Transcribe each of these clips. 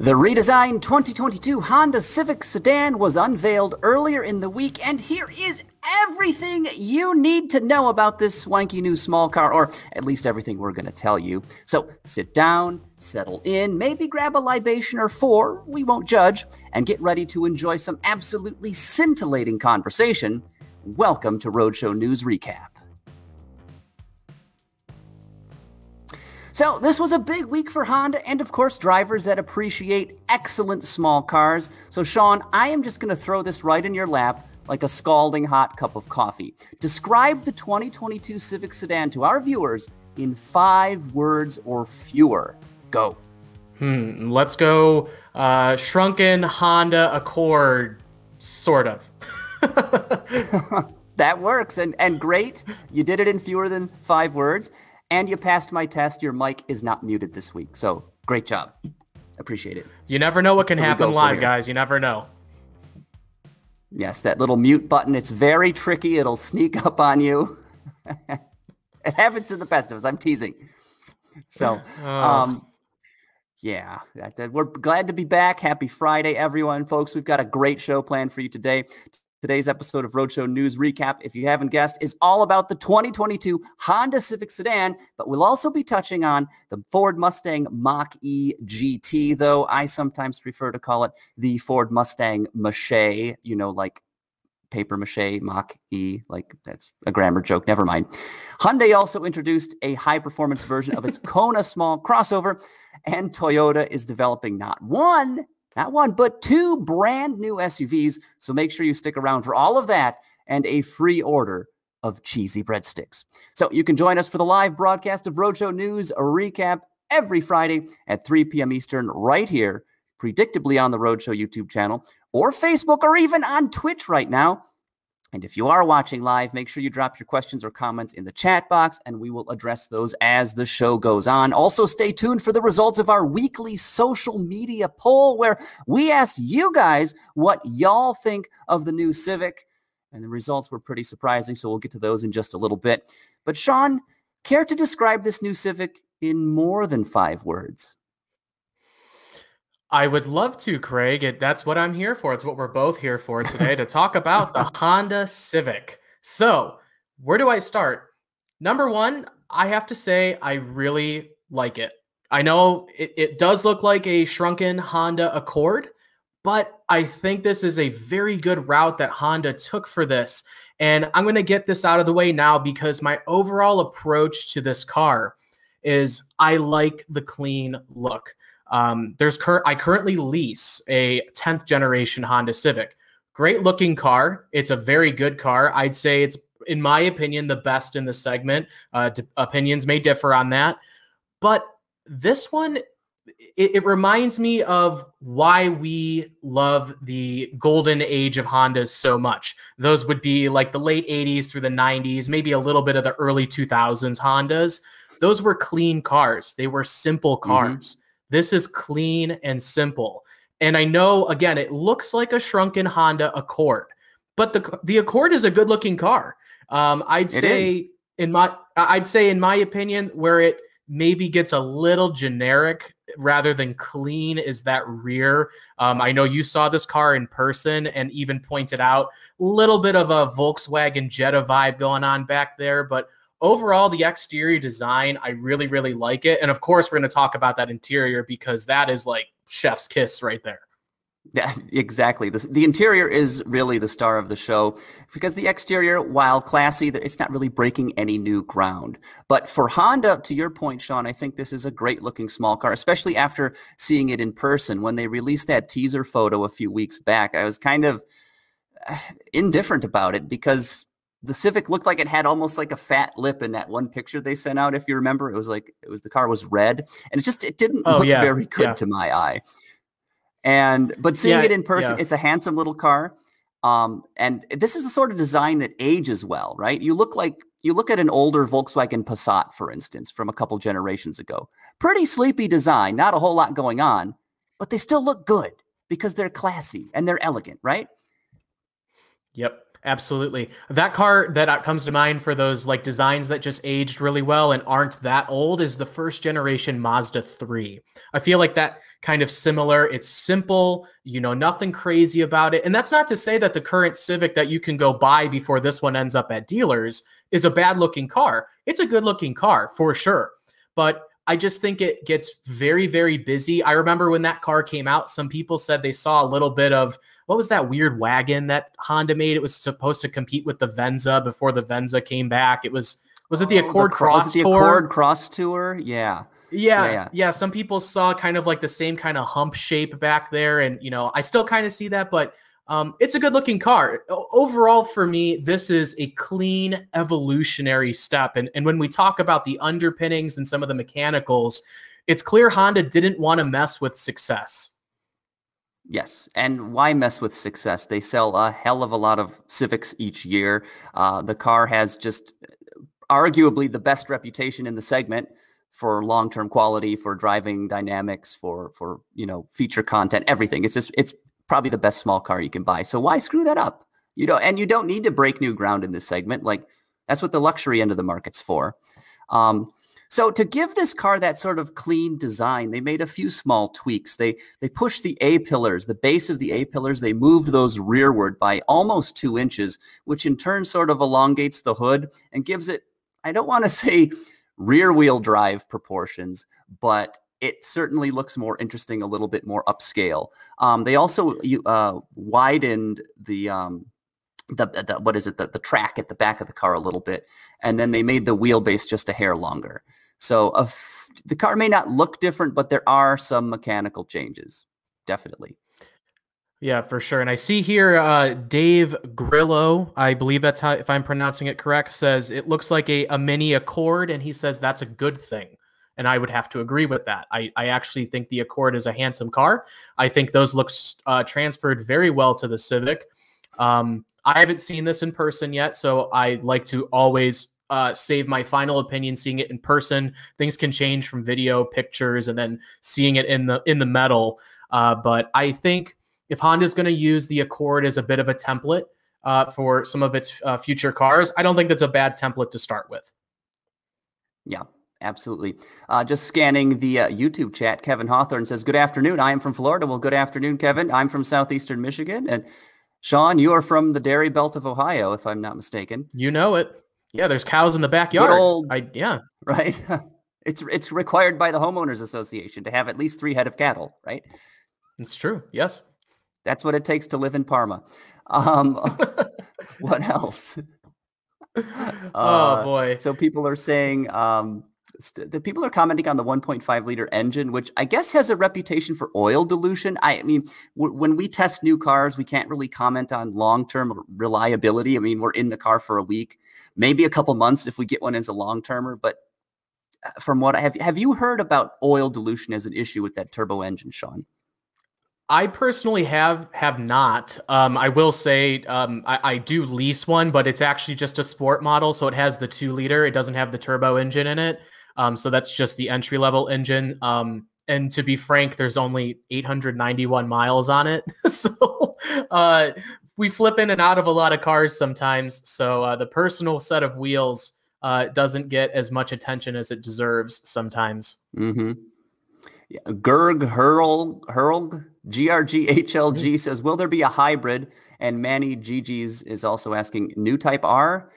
The redesigned 2022 Honda Civic sedan was unveiled earlier in the week, and here is everything you need to know about this swanky new small car, or at least everything we're going to tell you. So sit down, settle in, maybe grab a libation or four, we won't judge, and get ready to enjoy some absolutely scintillating conversation. Welcome to Roadshow News Recap. So this was a big week for Honda and, of course, drivers that appreciate excellent small cars. So, Sean, I am just going to throw this right in your lap like a scalding hot cup of coffee. Describe the 2022 Civic sedan to our viewers in 5 words or fewer. Go. Let's go shrunken Honda Accord, sort of. That works, and great. You did it in fewer than 5 words. And you passed my test. Your mic is not muted this week. So great job. Appreciate it. You never know what can happen live, guys. You never know. Yes, that little mute button. It's very tricky. It'll sneak up on you. It happens to the best of us. I'm teasing. So, yeah, we're glad to be back. Happy Friday, everyone, folks. We've got a great show planned for you today. Today's episode of Roadshow News Recap, if you haven't guessed, is all about the 2022 Honda Civic sedan, but we'll also be touching on the Ford Mustang Mach-E GT, though I sometimes prefer to call it the Ford Mustang Mach-E, you know, like paper mache, Mach-E, like that's a grammar joke, never mind. Hyundai also introduced a high-performance version of its Kona small crossover, and Toyota is developing not one, but 2 brand new SUVs. So make sure you stick around for all of that and a free order of cheesy breadsticks. So you can join us for the live broadcast of Roadshow News Recap every Friday at 3 p.m. Eastern right here, predictably on the Roadshow YouTube channel or Facebook or even on Twitch right now. And if you are watching live, make sure you drop your questions or comments in the chat box, and we will address those as the show goes on. Also, stay tuned for the results of our weekly social media poll, where we asked you guys what y'all think of the new Civic, and the results were pretty surprising, so we'll get to those in just a little bit. But, Sean, care to describe this new Civic in more than 5 words? I would love to, Craig. That's what I'm here for. It's what we're both here for today, to talk about the Honda Civic. So where do I start? Number 1, I have to say I really like it. I know it does look like a shrunken Honda Accord, but I think this is a very good route that Honda took for this. And I'm going to get this out of the way now because my overall approach to this car is I like the clean look. I currently lease a 10th generation Honda Civic. Great looking car. It's a very good car. I'd say it's, in my opinion, the best in the segment. Opinions may differ on that. But this one, it reminds me of why we love the golden age of Hondas so much. Those would be like the late 80s through the 90s, maybe a little bit of the early 2000s Hondas. Those were clean cars. They were simple cars. Mm-hmm. This is clean and simple. And I know, again, it looks like a shrunken Honda Accord, but the Accord is a good looking car. I'd say in my opinion, where it maybe gets a little generic rather than clean is that rear. I know you saw this car in person and even pointed out a little bit of a Volkswagen Jetta vibe going on back there, but overall, the exterior design, I really, really like it. And of course, we're going to talk about that interior because that is like chef's kiss right there. Yeah, exactly. The interior is really the star of the show because the exterior, while classy, it's not really breaking any new ground. But for Honda, to your point, Sean, I think this is a great looking small car, especially after seeing it in person. When they released that teaser photo a few weeks back, I was kind of indifferent about it because the Civic looked like it had almost like a fat lip in that one picture they sent out. If you remember, it was the car was red, and it didn't look very good to my eye. But seeing it in person, it's a handsome little car. And this is the sort of design that ages well, right? You look at an older Volkswagen Passat, for instance, from a couple generations ago. Pretty sleepy design, not a whole lot going on, but they still look good because they're classy and they're elegant, right? Yep. Absolutely. That car that comes to mind for those like designs that just aged really well and aren't that old is the first generation Mazda 3. I feel like that kind of similar. It's simple, you know, nothing crazy about it. And that's not to say that the current Civic that you can go buy before this one ends up at dealers is a bad looking car. It's a good looking car for sure. But I just think it gets very, very busy. I remember when that car came out, some people said they saw a little bit of, what was that weird wagon that Honda made? It was supposed to compete with the Venza before the Venza came back. It was it the Accord Cross Tour? The Accord Cross Tour, yeah. Yeah. Some people saw kind of like the same kind of hump shape back there. And, you know, I still kind of see that, but it's a good looking car. Overall, for me, this is a clean evolutionary step. And when we talk about the underpinnings and some of the mechanicals, it's clear Honda didn't want to mess with success. Yes. And why mess with success? They sell a hell of a lot of Civics each year. The car has just arguably the best reputation in the segment for long-term quality, for driving dynamics, for, you know, feature content, everything. It's probably the best small car you can buy. So why screw that up? You know, and you don't need to break new ground in this segment. Like, that's what the luxury end of the market's for. So to give this car that sort of clean design, they made a few small tweaks. They pushed the A-pillars, the base of the A-pillars, they moved those rearward by almost 2 inches, which in turn sort of elongates the hood and gives it, I don't want to say rear-wheel drive proportions, but it certainly looks more interesting, a little bit more upscale. They also widened the track at the back of the car a little bit, and then they made the wheelbase just a hair longer. So the car may not look different, but there are some mechanical changes, definitely. Yeah, for sure. And I see here Dave Grillo, I believe that's how, if I'm pronouncing it correct, says it looks like a mini Accord, and he says that's a good thing. And I would have to agree with that. I actually think the Accord is a handsome car. I think those looks transferred very well to the Civic. I haven't seen this in person yet, so I like to always save my final opinion seeing it in person. Things can change from video, pictures, and then seeing it in the metal. But I think if Honda's going to use the Accord as a bit of a template for some of its future cars, I don't think that's a bad template to start with. Yeah. Absolutely. Just scanning the YouTube chat, Kevin Hawthorne says, good afternoon. I am from Florida. Well, good afternoon, Kevin. I'm from southeastern Michigan. And Sean, you are from the dairy belt of Ohio, if I'm not mistaken. You know it. Yeah, there's cows in the backyard. Yeah. Right? It's required by the Homeowners Association to have at least 3 head of cattle, right? It's true. Yes. That's what it takes to live in Parma. What else? Oh, boy. So people are saying... the people are commenting on the 1.5 liter engine, which I guess has a reputation for oil dilution. I mean, when we test new cars, we can't really comment on long-term reliability. I mean, we're in the car for a week, maybe a couple months if we get one as a long-termer. But from what I have you heard about oil dilution as an issue with that turbo engine, Sean? I personally have not. I will say I do lease one, but it's actually just a sport model. So it has the 2 liter. It doesn't have the turbo engine in it. So that's just the entry level engine. And to be frank, there's only 891 miles on it. So we flip in and out of a lot of cars sometimes. So the personal set of wheels doesn't get as much attention as it deserves sometimes. Mm-hmm. Yeah. Gerg Hurl, GRGHLG says, will there be a hybrid? And Manny GG's is also asking, new Type R?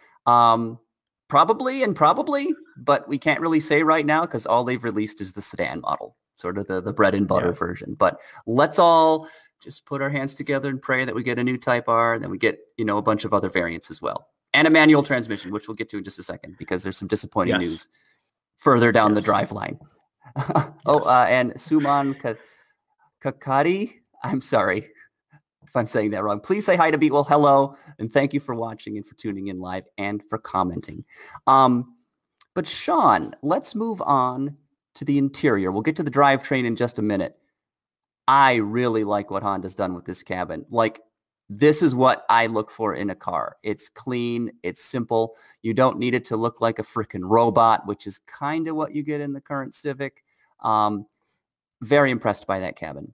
Probably and probably, but we can't really say right now because all they've released is the sedan model, sort of the bread and butter version. But let's all just put our hands together and pray that we get a new Type R, and then we get, you know, a bunch of other variants as well. And a manual transmission, which we'll get to in just a second because there's some disappointing news further down the drive line. And Suman Kakadi, I'm sorry if I'm saying that wrong. Please say hi to Beatwell. Hello, and thank you for watching and for tuning in live and for commenting. But Sean, let's move on to the interior. We'll get to the drivetrain in just a minute. I really like what Honda's done with this cabin. Like, this is what I look for in a car. It's clean. It's simple. You don't need it to look like a freaking robot, which is kind of what you get in the current Civic. Very impressed by that cabin.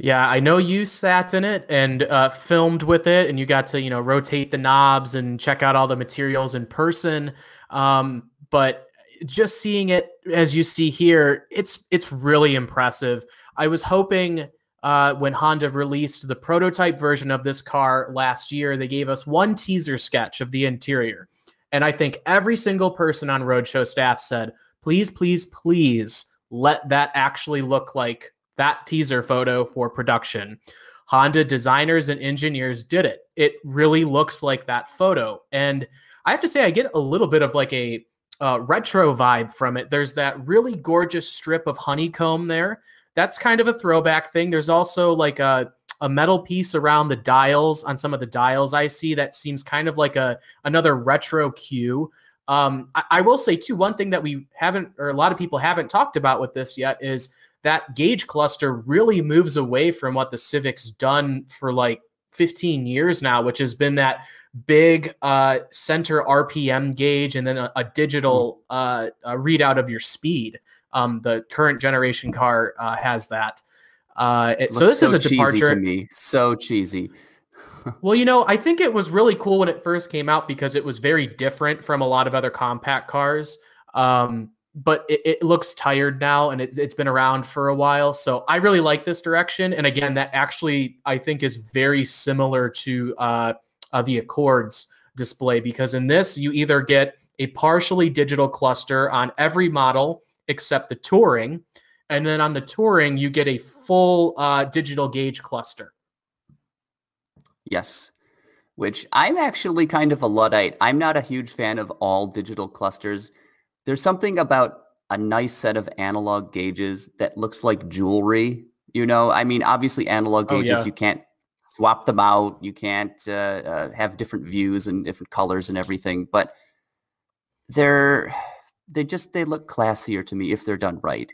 Yeah, I know you sat in it and filmed with it, and you got to, rotate the knobs and check out all the materials in person. But just seeing it as you see here, it's really impressive. I was hoping when Honda released the prototype version of this car last year, they gave us one teaser sketch of the interior. And I think every single person on Roadshow staff said, please, please, please let that actually look like that teaser photo for production. Honda designers and engineers did it. It really looks like that photo. And I have to say, I get a little bit of like a retro vibe from it. There's that really gorgeous strip of honeycomb there. That's kind of a throwback thing. There's also like a metal piece around the dials on some of the dials I see that seems kind of like another retro cue. I will say too, one thing that we haven't, or a lot of people haven't talked about with this yet, is that gauge cluster really moves away from what the Civic's done for like 15 years now, which has been that big center RPM gauge and then a digital a readout of your speed. The current generation car has that. So this is a departure. To me. So cheesy. Well, I think it was really cool when it first came out because it was very different from a lot of other compact cars. But it looks tired now, and it's been around for a while. So I really like this direction. And again, that actually, I think, is very similar to the Accord's display, because in this, you either get a partially digital cluster on every model except the Touring. And then on the Touring, you get a full digital gauge cluster. Yes, which I'm actually kind of a Luddite. I'm not a huge fan of all digital clusters. There's something about a nice set of analog gauges that looks like jewelry, I mean, obviously analog gauges, you can't swap them out. You can't have different views and different colors and everything, but they look classier to me if they're done right.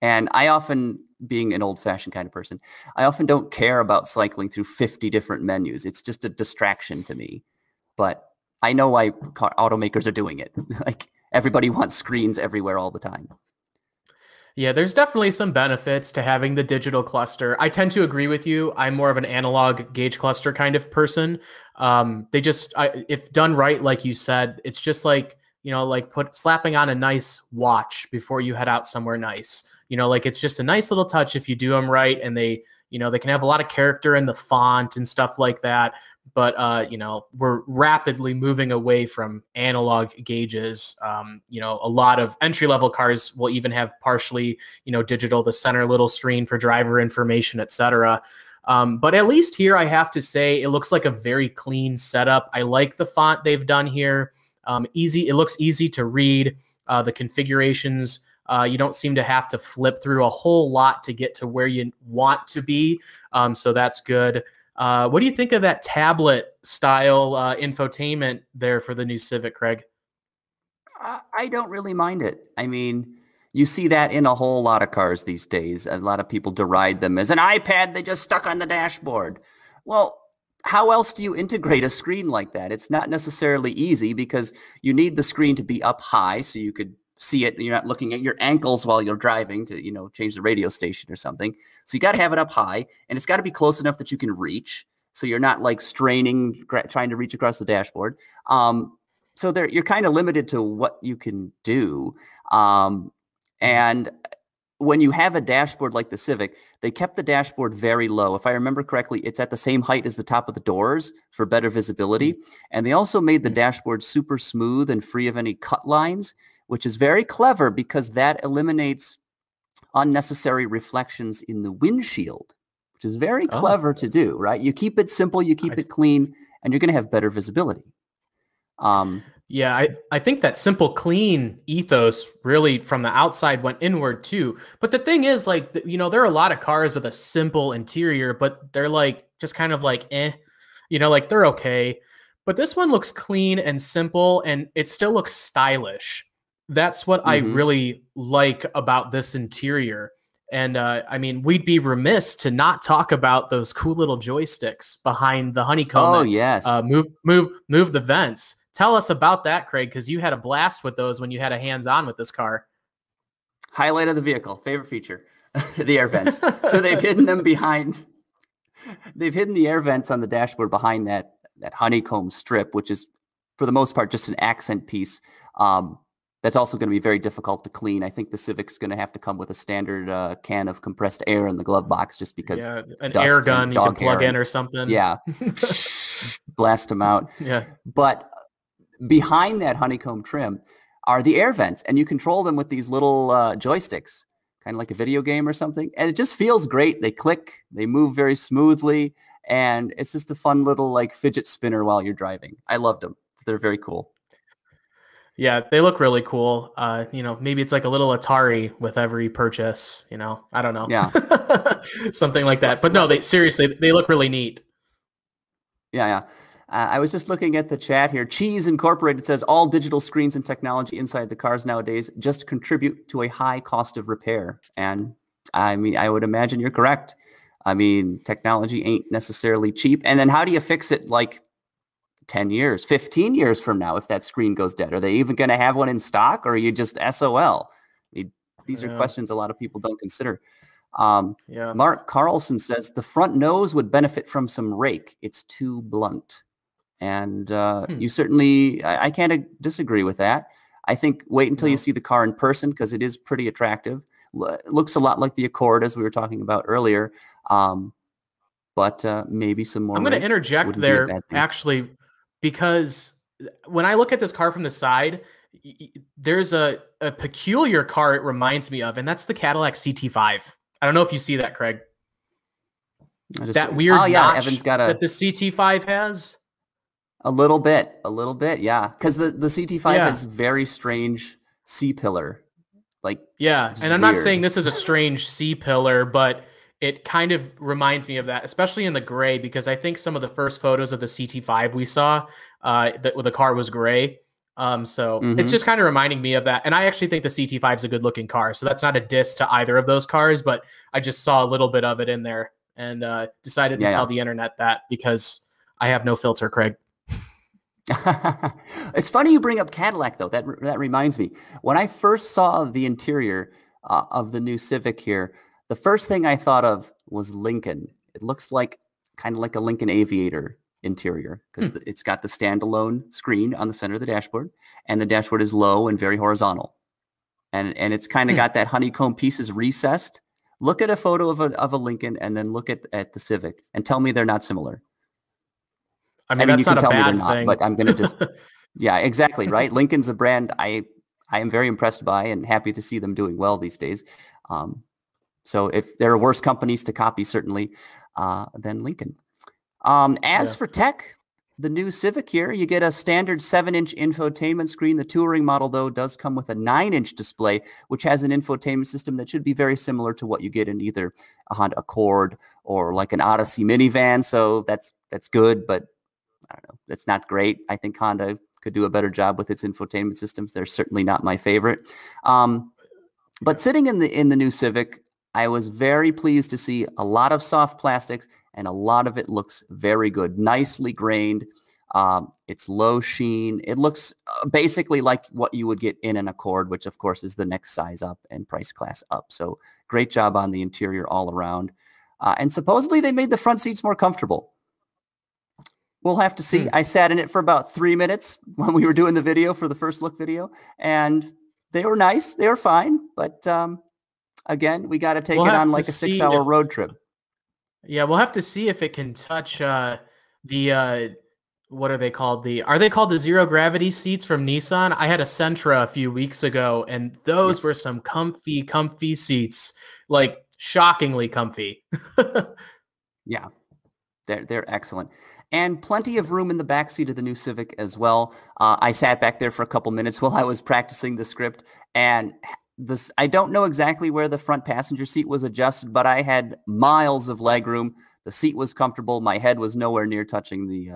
And I often, being an old-fashioned kind of person, I often don't care about cycling through 50 different menus. It's just a distraction to me, but I know why automakers are doing it. Everybody wants screens everywhere all the time. Yeah, there's definitely some benefits to having the digital cluster. I tend to agree with you. I'm more of an analog gauge cluster kind of person. If done right, like you said, it's just like, like slapping on a nice watch before you head out somewhere nice. Like it's just a nice little touch if you do them right. And they, they can have a lot of character in the font and stuff like that. But, we're rapidly moving away from analog gauges. A lot of entry-level cars will even have partially, digital, the center little screen for driver information, etc. But at least here, I have to say, it looks like a very clean setup. I like the font they've done here. Easy. It looks easy to read. The configurations, you don't seem to have to flip through a whole lot to get to where you want to be. So that's good. What do you think of that tablet style infotainment there for the new Civic, Craig? I don't really mind it. I mean, you see that in a whole lot of cars these days. A lot of people deride them as an iPad they just stuck on the dashboard. Well, how else do you integrate a screen like that? It's not necessarily easy because you need the screen to be up high so you could see it. You're not looking at your ankles while you're driving to, change the radio station or something. So you got to have it up high, and it's got to be close enough that you can reach. So you're not like straining, trying to reach across the dashboard. So you're kind of limited to what you can do. And when you have a dashboard like the Civic, they kept the dashboard very low. If I remember correctly, it's at the same height as the top of the doors for better visibility. And they also made the dashboard super smooth and free of any cut lines, which is very clever because that eliminates unnecessary reflections in the windshield, which is very clever to do, right? You keep it simple, you keep it clean, and you're going to have better visibility. Yeah, I think that simple, clean ethos really from the outside went inward too. But the thing is, there are a lot of cars with a simple interior, but they're just kind of eh, they're okay. But this one looks clean and simple, and it still looks stylish. That's what I really like about this interior. And I mean, we'd be remiss to not talk about those cool little joysticks behind the honeycomb. Oh, yes. Move the vents. Tell us about that, Craig, because you had a blast with those when you had a hands-on with this car. Highlight of the vehicle, favorite feature. the air vents. So they've hidden them behind. They've hidden the air vents on the dashboard behind that honeycomb strip, which is for the most part just an accent piece. That's also going to be very difficult to clean. I think the Civic's going to have to come with a standard can of compressed air in the glove box, just because an air gun you can plug in or something. Yeah, blast them out. Yeah, but behind that honeycomb trim are the air vents, and you control them with these little joysticks, kind of like a video game or something. And it just feels great. They click, they move very smoothly, and it's just a fun little like fidget spinner while you're driving. I loved them. They're very cool. Yeah, they look really cool. You know, maybe it's like a little Atari with every purchase, you know, I don't know. Yeah. Something like that. But no, they seriously, they look really neat. Yeah, yeah. I was just looking at the chat here. Cheese Incorporated says all digital screens and technology inside the cars nowadays just contribute to a high cost of repair. And I mean, I would imagine you're correct. I mean, technology ain't necessarily cheap. And then how do you fix it like 10 years, 15 years from now, if that screen goes dead? Are they even going to have one in stock, or are you just SOL? I mean, these are questions a lot of people don't consider. Mark Carlson says the front nose would benefit from some rake. It's too blunt. And you certainly, I can't disagree with that. I think wait until you see the car in person, because it is pretty attractive. Looks a lot like the Accord, as we were talking about earlier. But maybe some more. I'm going to interject there, actually, because when I look at this car from the side, there's a peculiar car it reminds me of, and that's the Cadillac CT5. I don't know if you see that, Craig. That weird notch Evan's got that the CT5 has. A little bit, yeah. Because the CT5 has very strange C-pillar. And I'm not saying this is a strange C-pillar, but it kind of reminds me of that, especially in the gray, because I think some of the first photos of the CT5 we saw, the car was gray. So it's just kind of reminding me of that. And I actually think the CT5 is a good-looking car, so that's not a diss to either of those cars, but I just saw a little bit of it in there and decided to tell the internet that, because I have no filter, Craig. It's funny you bring up Cadillac, though. That reminds me. When I first saw the interior of the new Civic here, the first thing I thought of was Lincoln. It looks like kind of like a Lincoln Aviator interior, because it's got the standalone screen on the center of the dashboard, and the dashboard is low and very horizontal. And it's kind of got that honeycomb pieces recessed. Look at a photo of a Lincoln and then look at the Civic and tell me they're not similar. I mean you can tell me they're not, but I'm going to just, yeah, exactly, right? Lincoln's a brand I am very impressed by and happy to see them doing well these days. So if there are worse companies to copy, certainly, than Lincoln. For tech, the new Civic here, you get a standard 7-inch infotainment screen. The touring model, though, does come with a 9-inch display, which has an infotainment system that should be very similar to what you get in either a Honda Accord or like an Odyssey minivan. So that's good, but I don't know. That's not great. I think Honda could do a better job with its infotainment systems. They're certainly not my favorite. But sitting in the new Civic, I was very pleased to see a lot of soft plastics, and a lot of it looks very good, nicely grained. It's low sheen. It looks basically like what you would get in an Accord, which of course is the next size up and price class up. So great job on the interior all around. And supposedly they made the front seats more comfortable. We'll have to see. I sat in it for about 3 minutes when we were doing the video for the first look video, and they were nice. They were fine. But again, we got to take it on like a 6-hour road trip. Yeah, we'll have to see if it can touch what are they called? Are they called the zero gravity seats from Nissan? I had a Sentra a few weeks ago, and those were some comfy seats, like shockingly comfy. Yeah. They're excellent. And plenty of room in the backseat of the new Civic as well. I sat back there for a couple minutes while I was practicing the script. And this, I don't know exactly where the front passenger seat was adjusted, but I had miles of legroom. The seat was comfortable. My head was nowhere near touching the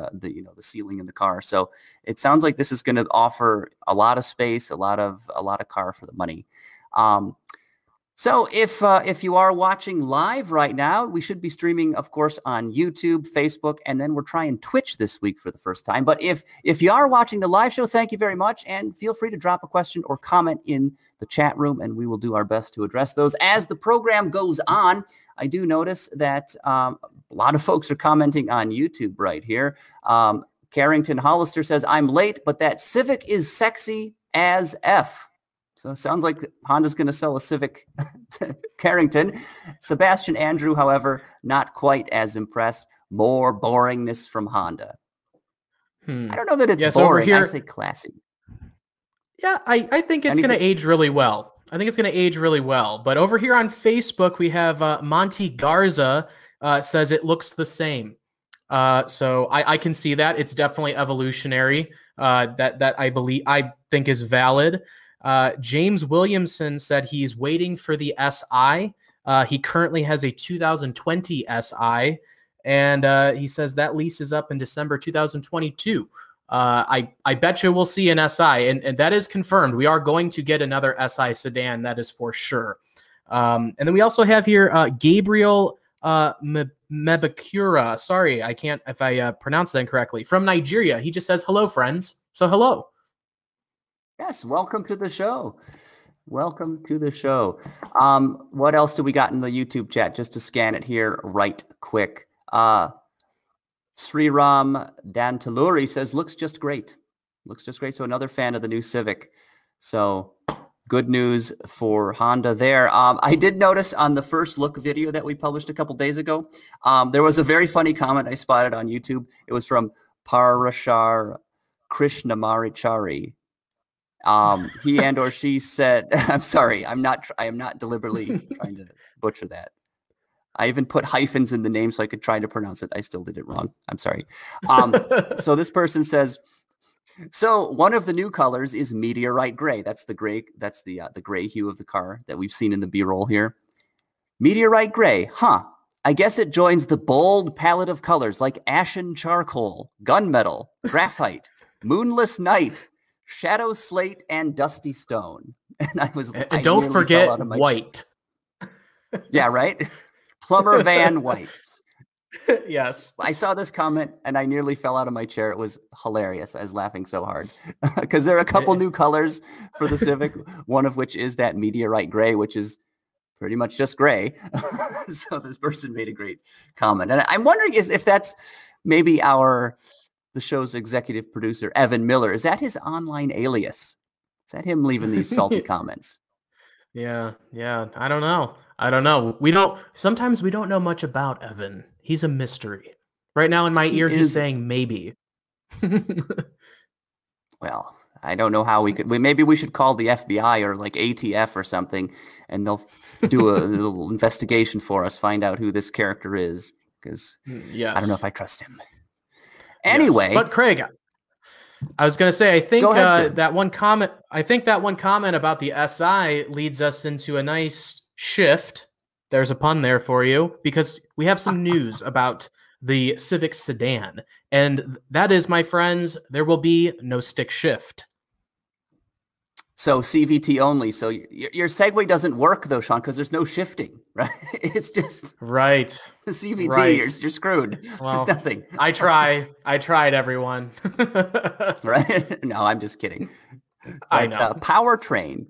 ceiling in the car. So it sounds like this is going to offer a lot of space, a lot of car for the money. So if you are watching live right now, we should be streaming, of course, on YouTube, Facebook, and then we're trying Twitch this week for the first time. But if you are watching the live show, thank you very much. And feel free to drop a question or comment in the chat room, and we will do our best to address those as the program goes on. I do notice that a lot of folks are commenting on YouTube right here. Carrington Hollister says, I'm late, but that Civic is sexy as F. So it sounds like Honda's going to sell a Civic to Carrington. Sebastian Andrew, however, not quite as impressed. More boringness from Honda. I don't know that it's boring. Here, I say classy. Yeah, I think it's going to age really well. I think it's going to age really well. But over here on Facebook, we have Monty Garza says it looks the same. So I can see that. It's definitely evolutionary. That I think is valid. James Williamson said he's waiting for the SI. He currently has a 2020 SI, and he says that lease is up in December 2022. I bet you we'll see an SI, and that is confirmed. We are going to get another SI sedan, that is for sure. And then we also have here Gabriel Mebakura. Sorry, I can't if I pronounce that incorrectly. From Nigeria, he just says, hello, friends. So hello. Yes, welcome to the show. Welcome to the show. What else do we got in the YouTube chat? Just to scan it here right quick. Sriram Dantaluri says, looks just great. Looks just great. So another fan of the new Civic. So good news for Honda there. I did notice on the first look video that we published a couple days ago, there was a very funny comment I spotted on YouTube. It was from Parashar Krishnamarichari. He and or she said, I'm sorry, I am not deliberately trying to butcher that. I even put hyphens in the name so I could try to pronounce it. I still did it wrong. I'm sorry. So this person says, so one of the new colors is meteorite gray. That's the gray. That's the gray hue of the car that we've seen in the B-roll here. Meteorite gray. Huh? I guess it joins the bold palette of colors like ashen charcoal, gunmetal, graphite, moonless night, shadow slate, and dusty stone. And I was like, don't forget white. Yeah, right. Plumber Van White. Yes. I saw this comment and I nearly fell out of my chair. It was hilarious. I was laughing so hard because there are a couple new colors for the Civic, one of which is that meteorite gray, which is pretty much just gray. So this person made a great comment. And I'm wondering if that's maybe the show's executive producer, Evan Miller. Is that his online alias? Is that him leaving these salty comments? Yeah. I don't know. Sometimes we don't know much about Evan. He's a mystery. Right now in my ear, he's saying maybe. Well, I don't know how we could. Maybe we should call the FBI or like ATF or something, and they'll do a little investigation for us, find out who this character is, because I don't know if I trust him. Anyway, yes. But Craig, I was going to say, I think that one comment about the SI leads us into a nice shift. There's a pun there for you, because we have some news about the Civic sedan, and that is, my friends, there will be no stick shift. So CVT only. So your segue doesn't work though, Sean, because there's no shifting, right? It's just right. The CVT, right. You're screwed. Well, there's nothing. I tried, everyone. Right? No, I'm just kidding. But, I know. Powertrain,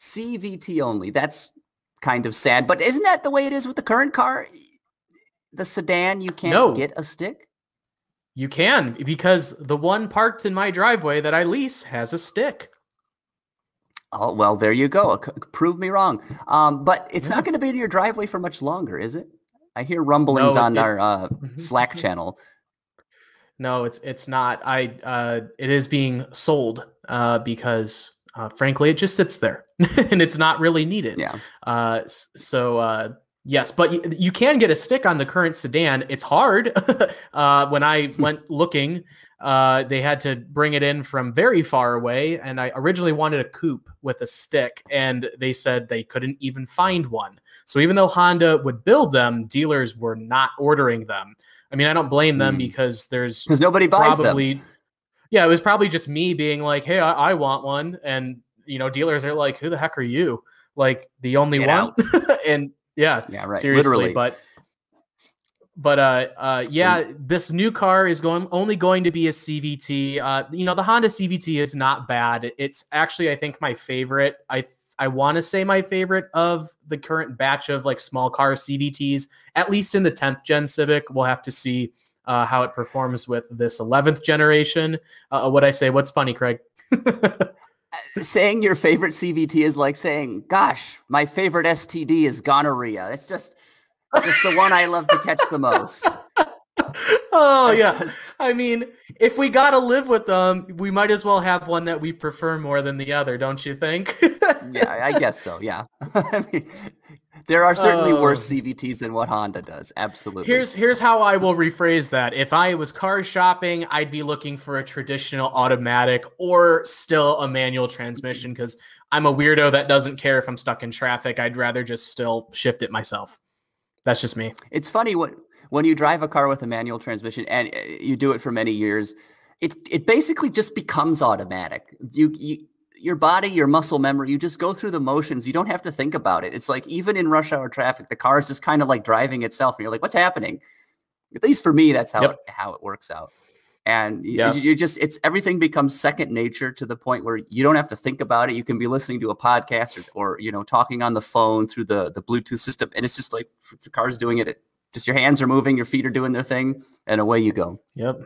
CVT only. That's kind of sad, but isn't that the way it is with the current car? The sedan, you can't get a stick? You can, because the one parked in my driveway that I lease has a stick. Oh, well, there you go. Prove me wrong. But it's not going to be in your driveway for much longer, is it? I hear rumblings on our Slack channel. No, it's not. It is being sold because, frankly, it just sits there and it's not really needed. Yeah. Yes, but you can get a stick on the current sedan. It's hard. When I went looking, they had to bring it in from very far away, and I originally wanted a coupe with a stick, and they said they couldn't even find one. So even though Honda would build them, dealers were not ordering them. I mean, I don't blame them because nobody buys them. Yeah, it was probably just me being like, hey, I want one. And, dealers are like, who the heck are you? like the only one. And yeah, right. Seriously, literally. But yeah, this new car is only going to be a CVT. You know, the Honda CVT is not bad. It's actually, I think, my favorite. I want to say my favorite of the current batch of like small car CVTs, at least in the 10th gen Civic. We'll have to see how it performs with this 11th generation. What'd I say? What's funny, Craig? Saying your favorite CVT is like saying, gosh, my favorite STD is gonorrhea. It's just... it's the one I love to catch the most. Oh, yeah. I mean, if we got to live with them, we might as well have one that we prefer more than the other, don't you think? Yeah, I guess so, yeah. I mean, there are certainly worse CVTs than what Honda does, absolutely. Here's how I will rephrase that. If I was car shopping, I'd be looking for a traditional automatic or still a manual transmission because I'm a weirdo that doesn't care if I'm stuck in traffic. I'd rather just still shift it myself. That's just me. It's funny when you drive a car with a manual transmission and you do it for many years, it basically just becomes automatic. Your body, your muscle memory, you just go through the motions. You don't have to think about it. It's like even in rush hour traffic, the car is just kind of like driving itself, and you're like, "What's happening?" At least for me, that's how it works out. And you it's everything becomes second nature to the point where you don't have to think about it. You can be listening to a podcast or you know, talking on the phone through the Bluetooth system. And it's just like the car's doing it. Just your hands are moving, your feet are doing their thing, and away you go. Yep.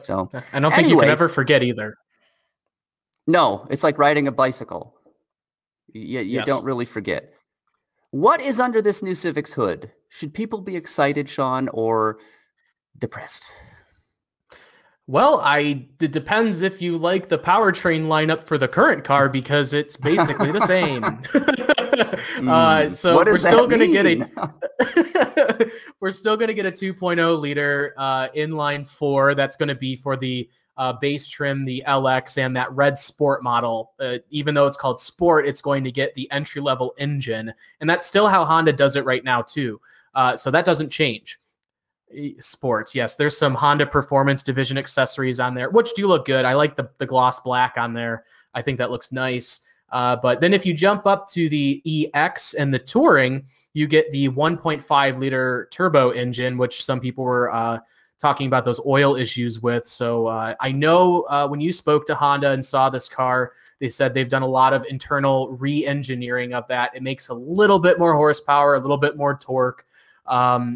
So I don't think you can ever forget either. No, it's like riding a bicycle. You don't really forget. What is under this new Civic's hood? Should people be excited, Sean, or depressed? Well, it depends if you like the powertrain lineup for the current car because it's basically the same. So we're still going to get a 2.0 liter inline four. That's going to be for the base trim, the LX, and that red sport model. Even though it's called Sport, it's going to get the entry level engine, and that's still how Honda does it right now too. So that doesn't change. Sport, yes. There's some Honda Performance Division accessories on there, which do look good. I like the gloss black on there. I think that looks nice. But then if you jump up to the EX and the Touring, you get the 1.5 liter turbo engine, which some people were talking about those oil issues with. So I know when you spoke to Honda and saw this car, they said they've done a lot of internal re-engineering of that. It makes a little bit more horsepower, a little bit more torque. I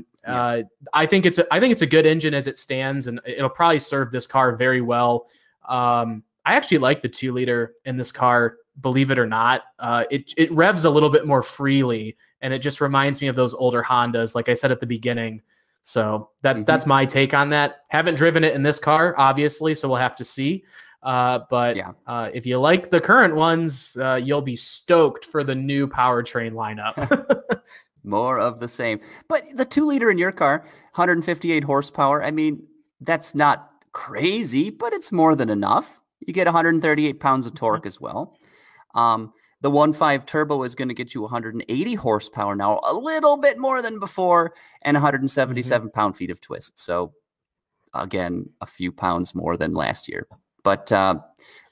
think it's a good engine as it stands, and it'll probably serve this car very well. I actually like the 2 liter in this car, believe it or not. It revs a little bit more freely, and it just reminds me of those older Hondas, like I said at the beginning. So that's my take on that. Haven't driven it in this car, obviously, so we'll have to see. If you like the current ones, you'll be stoked for the new powertrain lineup. More of the same. But the 2 liter in your car, 158 horsepower. I mean, that's not crazy, but it's more than enough. You get 138 pounds of torque as well. The 1.5 turbo is going to get you 180 horsepower now, a little bit more than before, and 177 pound-feet of twist. So, again, a few pounds more than last year. But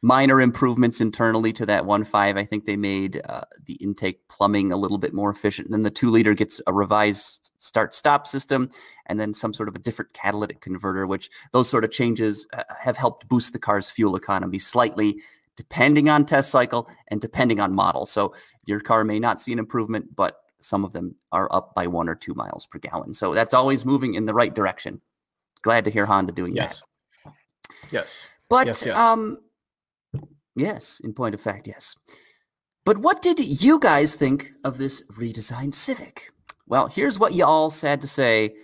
minor improvements internally to that 1.5. I think they made the intake plumbing a little bit more efficient. And then the 2 liter gets a revised start-stop system and then some sort of a different catalytic converter, which those sort of changes have helped boost the car's fuel economy slightly, depending on test cycle and depending on model. So your car may not see an improvement, but some of them are up by 1 or 2 miles per gallon. So that's always moving in the right direction. Glad to hear Honda doing that. Yes. But, yes, in point of fact, yes. But what did you guys think of this redesigned Civic? Well, here's what you all had to say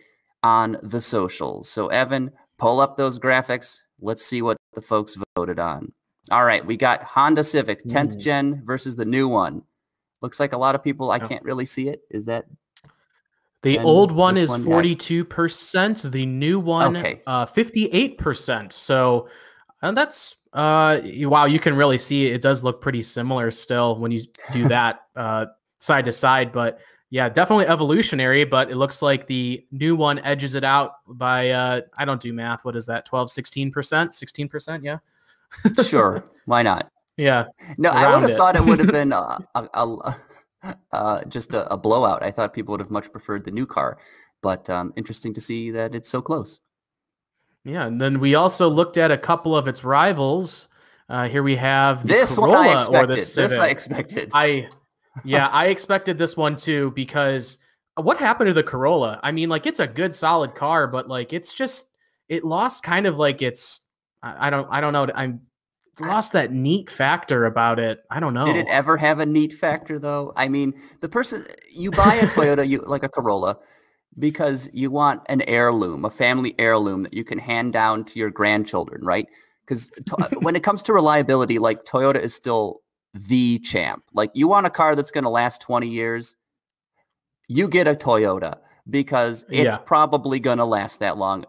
on the socials. So, Evan, pull up those graphics. Let's see what the folks voted on. All right, we got Honda Civic, 10th gen versus the new one. Looks like a lot of people, I can't really see it. Is that... The old one is 42%. The new one, 58%. So... And that's, wow, you can really see it. It does look pretty similar still when you do that side to side. But yeah, definitely evolutionary. But it looks like the new one edges it out by, I don't do math. What is that? 12, 16%? 16%? Yeah. Sure. Why not? Yeah. No, I would have thought it would have been just a blowout. I thought people would have much preferred the new car, but interesting to see that it's so close. Yeah, and then we also looked at a couple of its rivals. Here we have this Corolla, one I expected. Or the Civic. This I expected. I expected this one too, because what happened to the Corolla? I mean, like, it's a good solid car, but like, it's just, it lost kind of like its, I don't know. I'm lost that neat factor about it. I don't know. Did it ever have a neat factor though? I mean, the person, you buy a Toyota, like a Corolla, because you want an heirloom, a family heirloom that you can hand down to your grandchildren, right? Because when it comes to reliability, like, Toyota is still the champ. Like, you want a car that's going to last 20 years, you get a Toyota, because it's probably going to last that long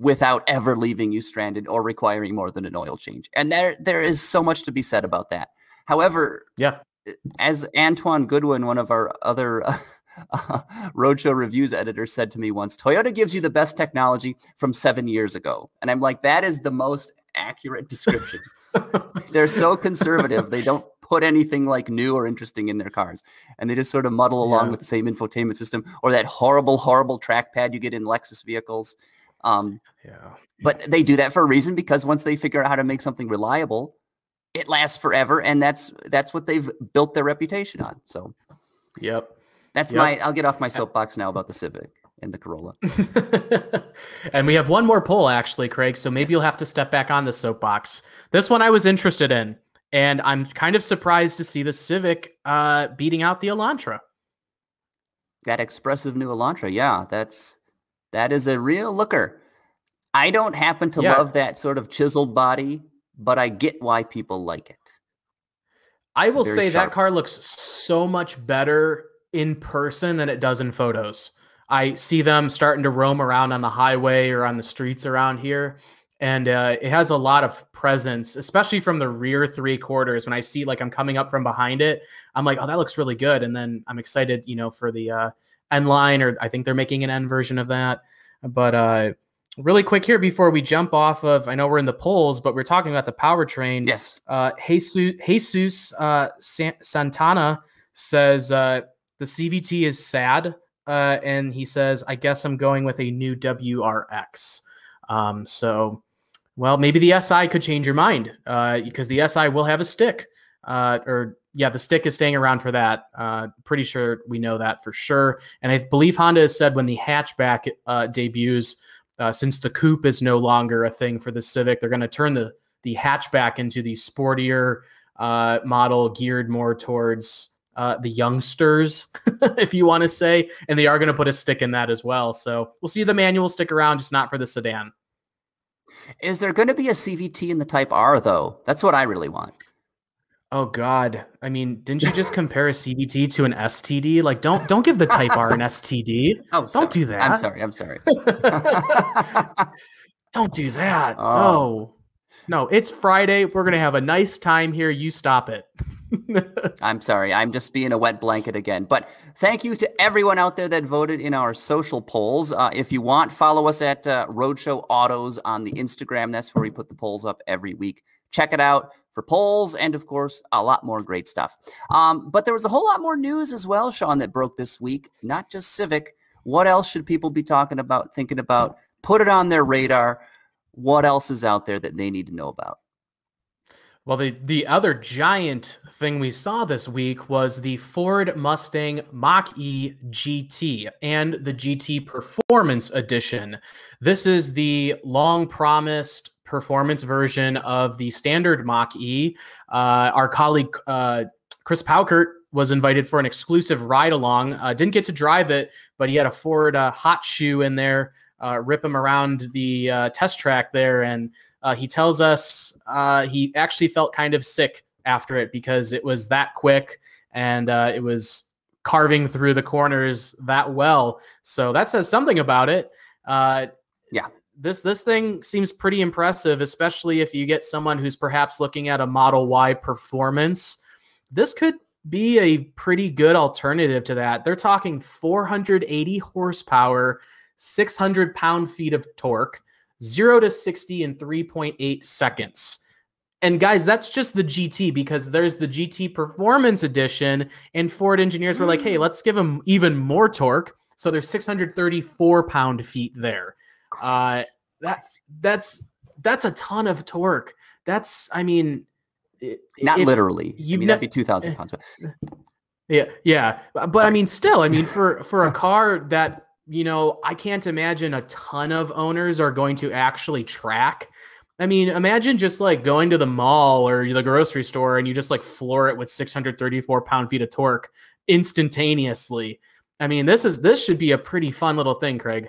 without ever leaving you stranded or requiring more than an oil change. And there is so much to be said about that. However, as Antoine Goodwin, one of our other Roadshow Reviews editor, said to me once, Toyota gives you the best technology from 7 years ago. And I'm like, that is the most accurate description. They're so conservative. They don't put anything like new or interesting in their cars, and they just sort of muddle along with the same infotainment system or that horrible trackpad you get in Lexus vehicles. But they do that for a reason, because once they figure out how to make something reliable, it lasts forever, and that's what they've built their reputation on. So I'll get off my soapbox now about the Civic and the Corolla. And we have one more poll, actually, Craig, so maybe you'll have to step back on the soapbox. This one I was interested in, and I'm kind of surprised to see the Civic beating out the Elantra. That expressive new Elantra, that is a real looker. I don't happen to love that sort of chiseled body, but I get why people like it. I will say that car looks so much better in person than it does in photos. I see them starting to roam around on the highway or on the streets around here. And it has a lot of presence, especially from the rear three quarters. When I see, like, I'm coming up from behind it, I'm like, oh, that looks really good. And then I'm excited, for the N line, or I think they're making an N version of that. But really quick here before we jump off of, I know we're in the polls, but we're talking about the powertrain. Yes. Jesus Santana says the CVT is sad. And he says, I guess I'm going with a new WRX. Well, maybe the SI could change your mind, because the SI will have a stick, the stick is staying around for that. Pretty sure we know that for sure. And I believe Honda has said when the hatchback debuts, since the coupe is no longer a thing for the Civic, they're going to turn the hatchback into the sportier model geared more towards the youngsters, if you want to say, and they are going to put a stick in that as well. So we'll see the manual stick around, just not for the sedan. Is there going to be a CVT in the Type R though? That's what I really want. Oh God. I mean, didn't you just compare a CVT to an STD? Like, don't give the Type R an STD. Don't do that. I'm sorry. Don't do that. Oh. No, it's Friday. We're going to have a nice time here. You stop it. I'm sorry. I'm just being a wet blanket again. But thank you to everyone out there that voted in our social polls. If you want, follow us at Roadshow Autos on the Instagram. That's where we put the polls up every week. Check it out for polls and, of course, a lot more great stuff. But there was a whole lot more news as well, Sean, that broke this week, not just Civic. What else should people be talking about, thinking about? Put it on their radar. What else is out there that they need to know about? Well, the other giant thing we saw this week was the Ford Mustang Mach-E GT and the GT Performance Edition. This is the long-promised performance version of the standard Mach-E. Our colleague Chris Paukert was invited for an exclusive ride-along. Didn't get to drive it, but he had a Ford hot shoe in there, rip him around the test track there, and he tells us he actually felt kind of sick after it because it was that quick and it was carving through the corners that well. So that says something about it. This thing seems pretty impressive, especially if you get someone who's perhaps looking at a Model Y Performance. This could be a pretty good alternative to that. They're talking 480 horsepower, 600 pound-feet of torque, 0 to 60 in 3.8 seconds. And guys, that's just the GT, because there's the GT Performance Edition, and Ford engineers were like, hey, let's give them even more torque. So there's 634 pound-feet there. That's a ton of torque. That's, I mean... Not literally. I mean, that'd be 2,000 pounds. Yeah, yeah. But I mean, still, I mean, for a car that, you know, I can't imagine a ton of owners are going to actually track. I mean, imagine just like going to the mall or the grocery store and you just like floor it with 634 pound-feet of torque instantaneously. I mean, this should be a pretty fun little thing, Craig.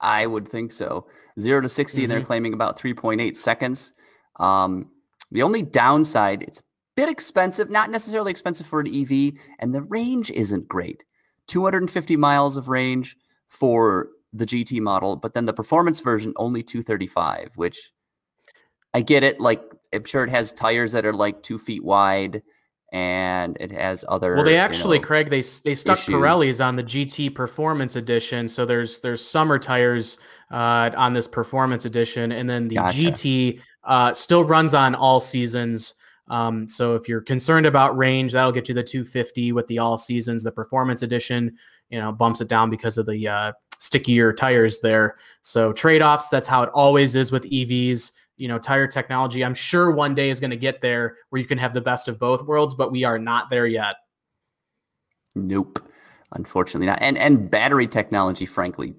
I would think so. 0 to 60, mm-hmm. They're claiming about 3.8 seconds. The only downside, it's a bit expensive, not necessarily expensive for an EV, and the range isn't great. 250 miles of range for the GT model, but then the performance version only 235, which I get it. Like, I'm sure it has tires that are like 2 feet wide, and it has other. Well, they actually, you know, Craig, they stuck issues. Pirellis on the GT Performance Edition, so there's summer tires on this Performance Edition, and then the gotcha. GT still runs on all seasons. So if you're concerned about range, that'll get you the 250 with the all seasons. The Performance Edition, you know, bumps it down because of the stickier tires there. So trade-offs, that's how it always is with EVs. You know, tire technology, I'm sure one day is going to get there where you can have the best of both worlds, but we are not there yet. Nope, unfortunately not. And battery technology, frankly,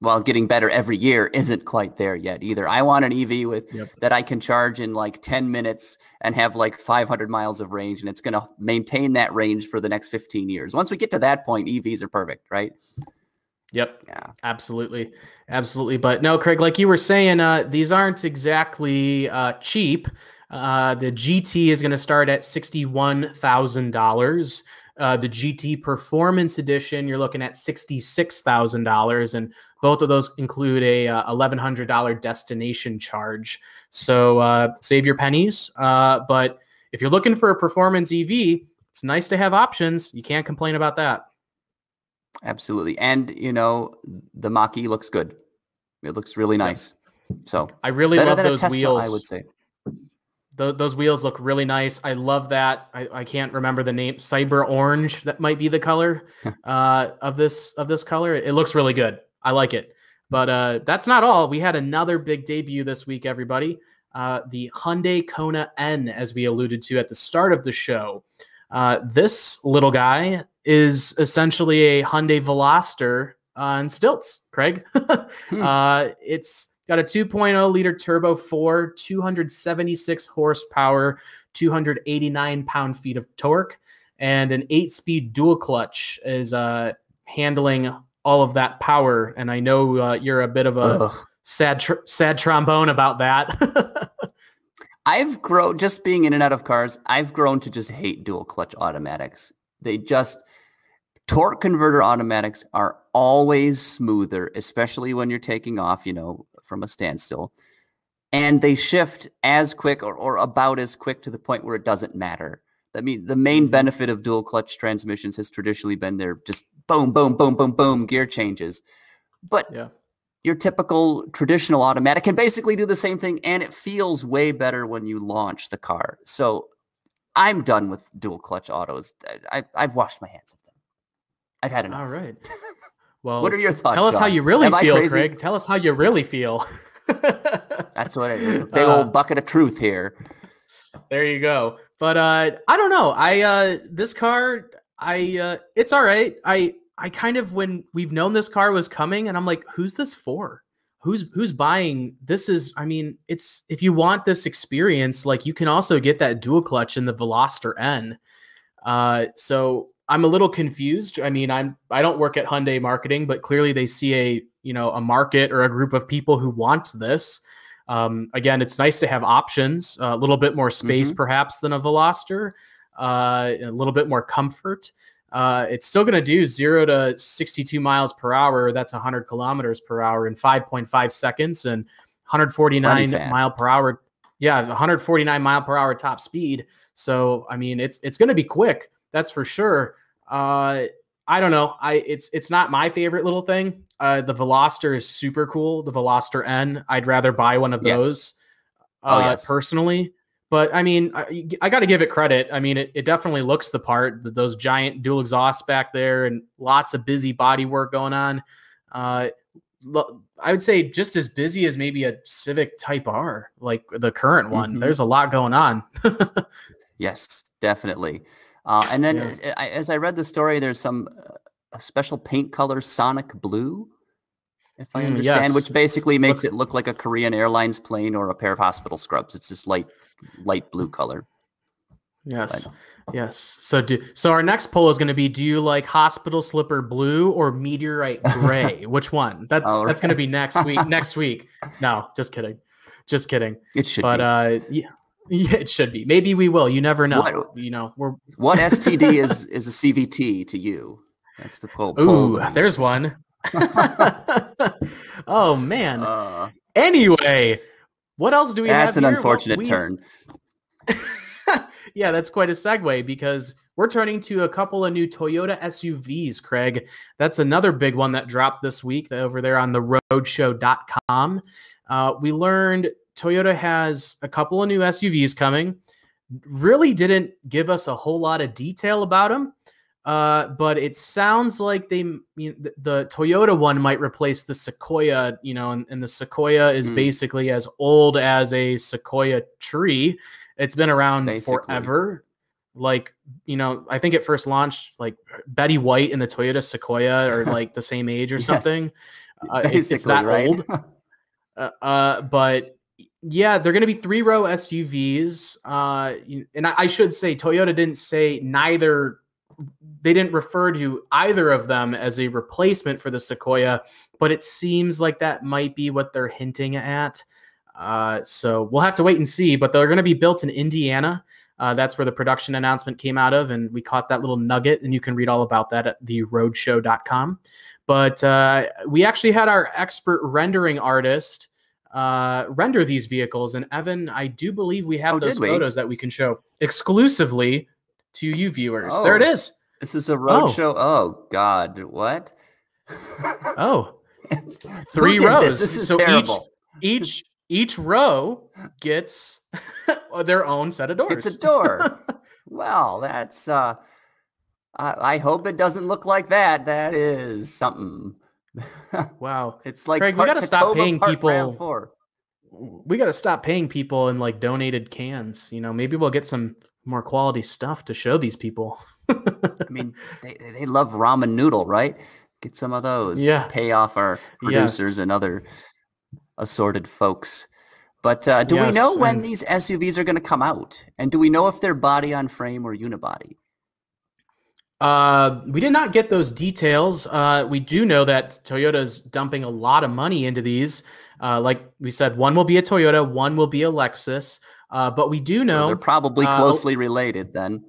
while getting better every year, isn't quite there yet either. I want an EV with that I can charge in like 10 minutes and have like 500 miles of range, and it's going to maintain that range for the next 15 years. Once we get to that point, EVs are perfect, right? Yep. Yeah. Absolutely. Absolutely. But no, Craig, like you were saying, these aren't exactly cheap. The GT is going to start at $61,000. The GT Performance Edition, you're looking at $66,000, and both of those include a $1,100 destination charge. So save your pennies. But if you're looking for a performance EV, it's nice to have options. You can't complain about that. Absolutely. And, you know, the Mach-E looks good. It looks really nice. So I really love those Tesla, wheels. I would say those wheels look really nice. I love that. I can't remember the name. Cyber orange. That might be the color of this color. It looks really good. I like it. But that's not all. We had another big debut this week, everybody. The Hyundai Kona N, as we alluded to at the start of the show. This little guy is essentially a Hyundai Veloster on stilts, Craig. It's got a 2.0 liter turbo 4, 276 horsepower, 289 pound-feet of torque, and an 8-speed dual clutch is handling all of that power. And I know you're a bit of a sad trombone about that. I've grown, just being in and out of cars, I've grown to just hate dual clutch automatics. They just, torque converter automatics are always smoother, especially when you're taking off, you know, from a standstill. And they shift as quick or about as quick to the point where it doesn't matter. I mean, the main benefit of dual clutch transmissions has traditionally been their just boom, boom, boom, boom, boom gear changes. But yeah. Your typical traditional automatic can basically do the same thing, and it feels way better when you launch the car. So I'm done with dual clutch autos. I've washed my hands of them. I've had enough. All right. Well, what are your thoughts? Tell us how you really feel, Craig. Tell us how you really feel. That's what I do. Big old bucket of truth here. There you go. But I don't know. This car, it's all right. I kind of, when we've known this car was coming, and I'm like, who's this for? Who's buying? This is, I mean, it's, if you want this experience, like you can also get that dual clutch in the Veloster N. So I'm a little confused. I mean, I don't work at Hyundai marketing, but clearly they see a market or a group of people who want this. Again, it's nice to have options, a little bit more space perhaps than a Veloster, a little bit more comfort. It's still going to do 0 to 62 miles per hour. That's 100 kilometers per hour in 5.5 seconds and 149 mile per hour. Yeah, 149 mile per hour top speed. So I mean, it's going to be quick. That's for sure. I don't know. It's not my favorite little thing. The Veloster is super cool. The Veloster N. I'd rather buy one of those. personally. But I mean, I got to give it credit. I mean, it definitely looks the part. Those giant dual exhausts back there and lots of busy body work going on. I would say just as busy as maybe a Civic Type R, like the current one. Mm-hmm. There's a lot going on. Yes, definitely. And then as I read the story, there's some a special paint color, sonic blue, if I understand, which basically makes it look like a Korean Airlines plane or a pair of hospital scrubs. It's this light blue color. Yes. Yes. So our next poll is going to be, do you like hospital slipper blue or meteorite gray? Which one? That's going to be next week. No, just kidding. Just kidding. It should be. Yeah, it should be. Maybe we will. You never know. What STD is a CVT to you? That's the poll. Ooh, there's one. Oh man. Anyway, what else do we have? That's an unfortunate turn. Yeah, that's quite a segue, because we're turning to a couple of new Toyota SUVs, Craig. That's another big one that dropped this week over there on the roadshow.com. We learned Toyota has a couple of new SUVs coming. Really didn't give us a whole lot of detail about them, but it sounds like the Toyota one might replace the Sequoia, and the Sequoia is basically as old as a Sequoia tree. It's been around forever. Like, I think it first launched like Betty White and the Toyota Sequoia are like the same age or something. It's that old. But yeah, they're going to be 3-row SUVs. And I should say Toyota didn't say they didn't refer to either of them as a replacement for the Sequoia, but it seems like that might be what they're hinting at. So we'll have to wait and see, but they're going to be built in Indiana. That's where the production announcement came out of, and we caught that little nugget, and you can read all about that at the roadshow.com. But we actually had our expert rendering artist render these vehicles, and Evan, I do believe we have those photos that we can show exclusively to you viewers. Oh, there it is. This is a roadshow. Oh God, what? Oh, it's 3 rows. This is so terrible. Each row gets their own set of doors. It's a door. Well, that's, I hope it doesn't look like that. That is something. Wow. It's like, Craig, we got to stop paying people. We got to stop paying people in like donated cans. Maybe we'll get some more quality stuff to show these people. I mean, they love ramen noodle, right? Get some of those. Yeah. Pay off our producers and other assorted folks. But do we know when these SUVs are going to come out? And do we know if they're body on frame or unibody? We did not get those details. We do know that Toyota's dumping a lot of money into these. Like we said, one will be a Toyota, one will be a Lexus. But we do know they're probably closely related then.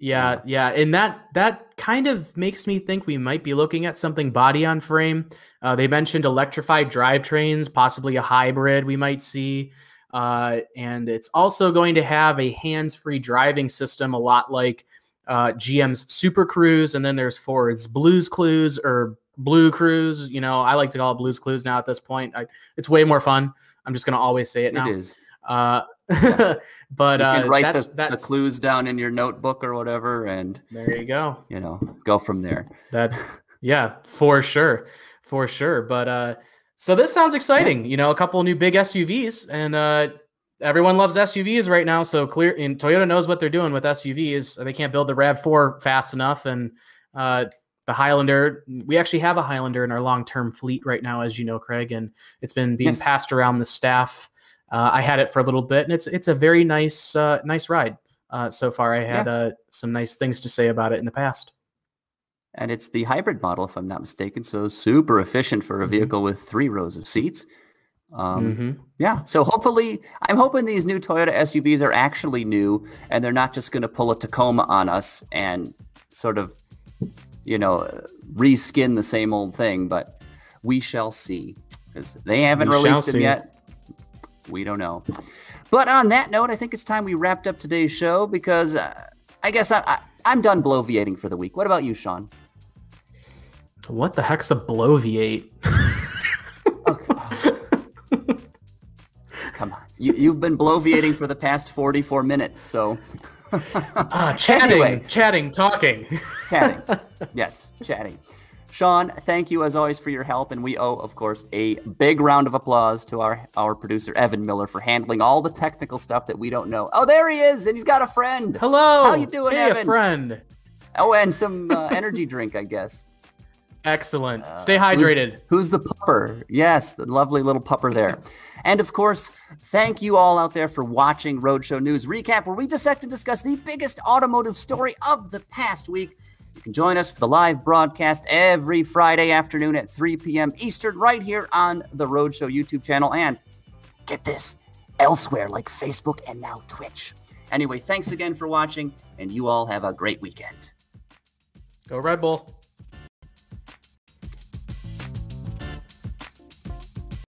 Yeah, yeah. And that kind of makes me think we might be looking at something body on frame. They mentioned electrified drivetrains, possibly a hybrid we might see. And it's also going to have a hands-free driving system, a lot like GM's Super Cruise. And then there's Ford's Blue Cruise. I like to call it Blue's Clues now at this point. It's way more fun. I'm just going to always say it now. It is. Yeah. But you can write the clues down in your notebook or whatever, and there you go. Go from there. Yeah, for sure, for sure. But so this sounds exciting. A couple of new big SUVs, and everyone loves SUVs right now. So Toyota knows what they're doing with SUVs. They can't build the RAV4 fast enough, and the Highlander. We actually have a Highlander in our long-term fleet right now, as you know, Craig, and it's been being passed around the staff. I had it for a little bit, and it's a very nice nice ride so far. I had some nice things to say about it in the past. And it's the hybrid model, if I'm not mistaken, so super efficient for a vehicle with 3 rows of seats. Yeah, so hopefully, I'm hoping these new Toyota SUVs are actually new, and they're not just going to pull a Tacoma on us and sort of, reskin the same old thing. But we shall see, because they haven't released them yet. We don't know. But on that note, I think it's time we wrapped up today's show, because I guess I'm done bloviating for the week. What about you, Sean? What the heck's a bloviate? Come on. You've been bloviating for the past 44 minutes, so. Chatting. Yes, chatting. Sean, thank you as always for your help, and we owe, of course, a big round of applause to our producer, Evan Miller, for handling all the technical stuff that we don't know. Oh, there he is, and he's got a friend. Hello. How you doing, Evan? Hey, a friend. Oh, and some energy drink, I guess. Excellent. Stay hydrated. Who's the pupper? Yes, the lovely little pupper there. And of course, thank you all out there for watching Roadshow News Recap, where we dissect and discuss the biggest automotive story of the past week. You can join us for the live broadcast every Friday afternoon at 3 p.m. Eastern right here on the Roadshow YouTube channel and, get this, elsewhere like Facebook and now Twitch. Anyway, thanks again for watching, and you all have a great weekend. Go Red Bull.